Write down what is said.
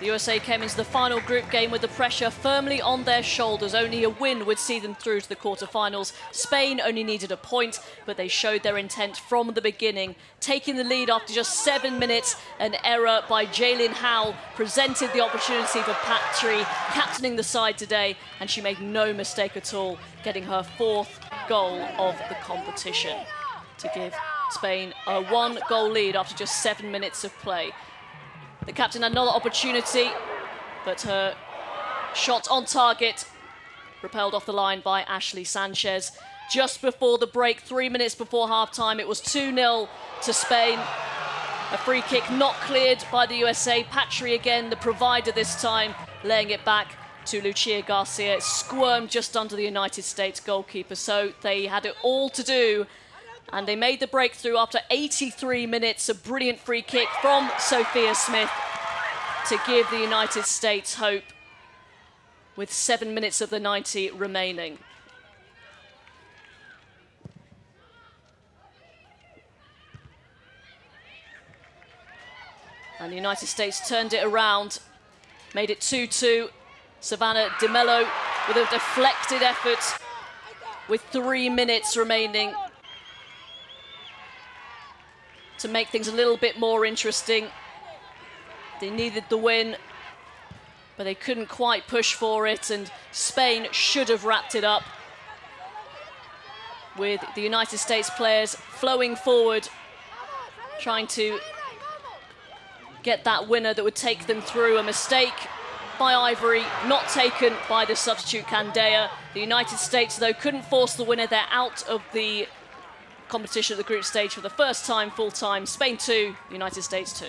The USA came into the final group game with the pressure firmly on their shoulders. Only a win would see them through to the quarterfinals. Spain only needed a point, but they showed their intent from the beginning, taking the lead after just 7 minutes. An error by Jaylen Howell presented the opportunity for Patry, captaining the side today, and she made no mistake at all, getting her fourth goal of the competition to give Spain a one-goal lead after just 7 minutes of play. The captain had another opportunity, but her shot on target repelled off the line by Ashley Sanchez. Just before the break, 3 minutes before half-time, it was 2-0 to Spain. A free kick not cleared by the USA. Patry again, the provider this time, laying it back to Lucia Garcia. It squirmed just under the United States goalkeeper, so they had it all to do. And they made the breakthrough after 83 minutes, a brilliant free kick from Sophia Smith to give the United States hope with 7 minutes of the 90 remaining. And the United States turned it around, made it 2-2. Savannah DeMello with a deflected effort with 3 minutes remaining, to make things a little bit more interesting. They needed the win, but they couldn't quite push for it, and Spain should have wrapped it up with the United States players flowing forward, trying to get that winner that would take them through. A mistake by Ivory, not taken by the substitute Candea. The United States, though, couldn't force the winner. They're out of the competition at the group stage for the first time full-time. Spain 2, United States 2.